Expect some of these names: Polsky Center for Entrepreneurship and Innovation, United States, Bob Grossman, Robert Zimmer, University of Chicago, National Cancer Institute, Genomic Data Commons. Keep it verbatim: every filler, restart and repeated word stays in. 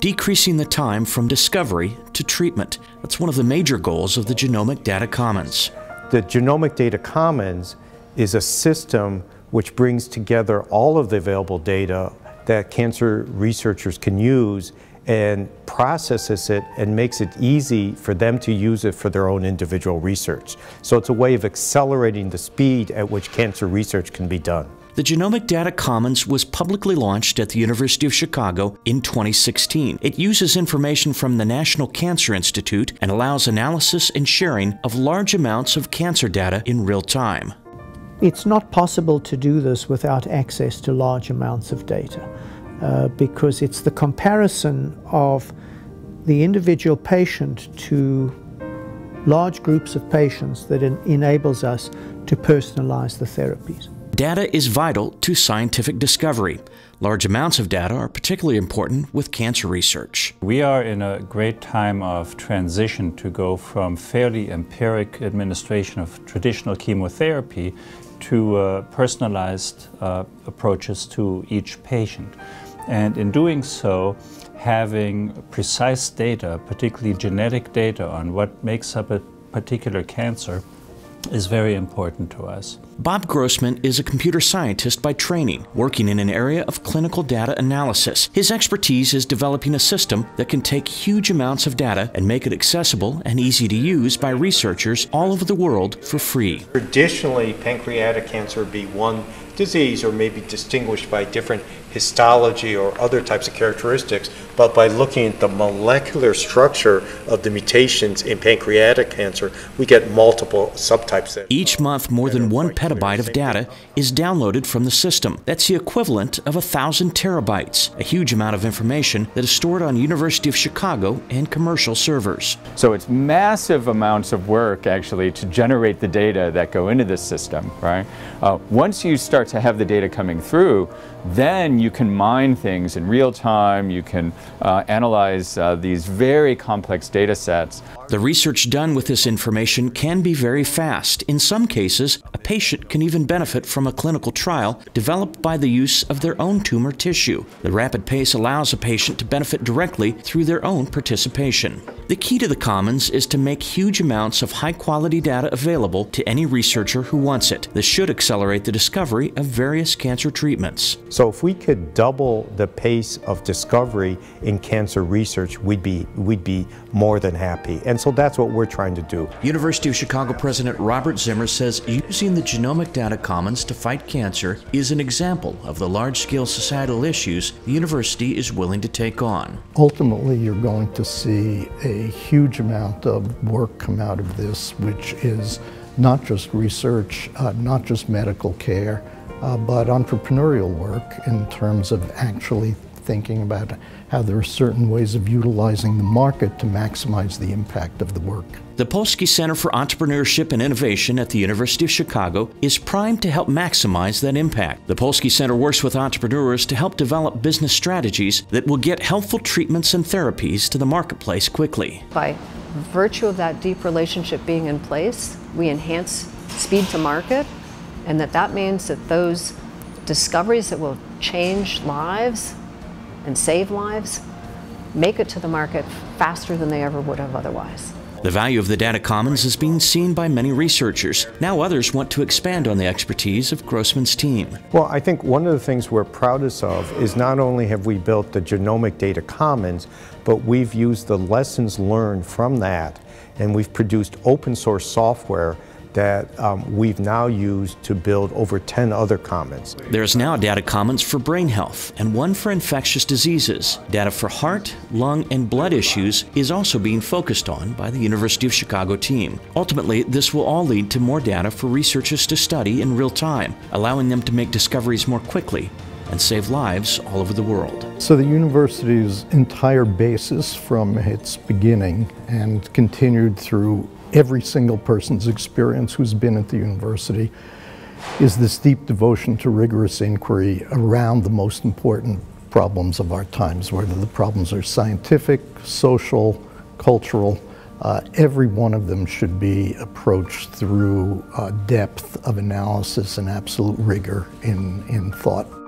decreasing the time from discovery to treatment. That's one of the major goals of the Genomic Data Commons. The Genomic Data Commons is a system which brings together all of the available data that cancer researchers can use and processes it and makes it easy for them to use it for their own individual research. So it's a way of accelerating the speed at which cancer research can be done. The Genomic Data Commons was publicly launched at the University of Chicago in twenty sixteen. It uses information from the National Cancer Institute and allows analysis and sharing of large amounts of cancer data in real time. It's not possible to do this without access to large amounts of data, uh, because it's the comparison of the individual patient to large groups of patients that en- enables us to personalize the therapies. Data is vital to scientific discovery. Large amounts of data are particularly important with cancer research. We are in a great time of transition to go from fairly empiric administration of traditional chemotherapy to uh, personalized uh, approaches to each patient. And in doing so, having precise data, particularly genetic data on what makes up a particular cancer, is very important to us. Bob Grossman is a computer scientist by training, working in an area of clinical data analysis. His expertise is developing a system that can take huge amounts of data and make it accessible and easy to use by researchers all over the world for free. Traditionally, pancreatic cancer would be one disease, or maybe distinguished by different histology or other types of characteristics, but by looking at the molecular structure of the mutations in pancreatic cancer, we get multiple subtypes. That Each month, more than one petabyte of data is downloaded from the system. That's the equivalent of a thousand terabytes, a huge amount of information that is stored on University of Chicago and commercial servers. So it's massive amounts of work, actually, to generate the data that go into this system, right? Uh, once you start to have the data coming through, then you can mine things in real time, you can uh, analyze uh, these very complex data sets. The research done with this information can be very fast. In some cases, a patient can even benefit from a clinical trial developed by the use of their own tumor tissue. The rapid pace allows a patient to benefit directly through their own participation. The key to the Commons is to make huge amounts of high-quality data available to any researcher who wants it. This should accelerate the discovery of various cancer treatments. So if we could double the pace of discovery in cancer research, we'd be, we'd be more than happy. And so that's what we're trying to do. University of Chicago President Robert Zimmer says using the Genomic Data Commons to fight cancer is an example of the large-scale societal issues the university is willing to take on. Ultimately, you're going to see a A huge amount of work come out of this, which is not just research, uh, not just medical care, uh, but entrepreneurial work in terms of actually thinking about how there are certain ways of utilizing the market to maximize the impact of the work. The Polsky Center for Entrepreneurship and Innovation at the University of Chicago is primed to help maximize that impact. The Polsky Center works with entrepreneurs to help develop business strategies that will get helpful treatments and therapies to the marketplace quickly. By virtue of that deep relationship being in place, we enhance speed to market, and that that means that those discoveries that will change lives and save lives make it to the market faster than they ever would have otherwise. The value of the Data Commons is being seen by many researchers. Now others want to expand on the expertise of Grossman's team. Well, I think one of the things we're proudest of is not only have we built the Genomic Data Commons, but we've used the lessons learned from that, and we've produced open source software that um, we've now used to build over ten other commons. There's now Data Commons for brain health and one for infectious diseases. Data for heart, lung, and blood issues is also being focused on by the University of Chicago team. Ultimately, this will all lead to more data for researchers to study in real time, allowing them to make discoveries more quickly and save lives all over the world. So the university's entire basis from its beginning and continued through every single person's experience who's been at the university is this deep devotion to rigorous inquiry around the most important problems of our times, whether the problems are scientific, social, cultural. Uh, every one of them should be approached through uh, depth of analysis and absolute rigor in, in thought.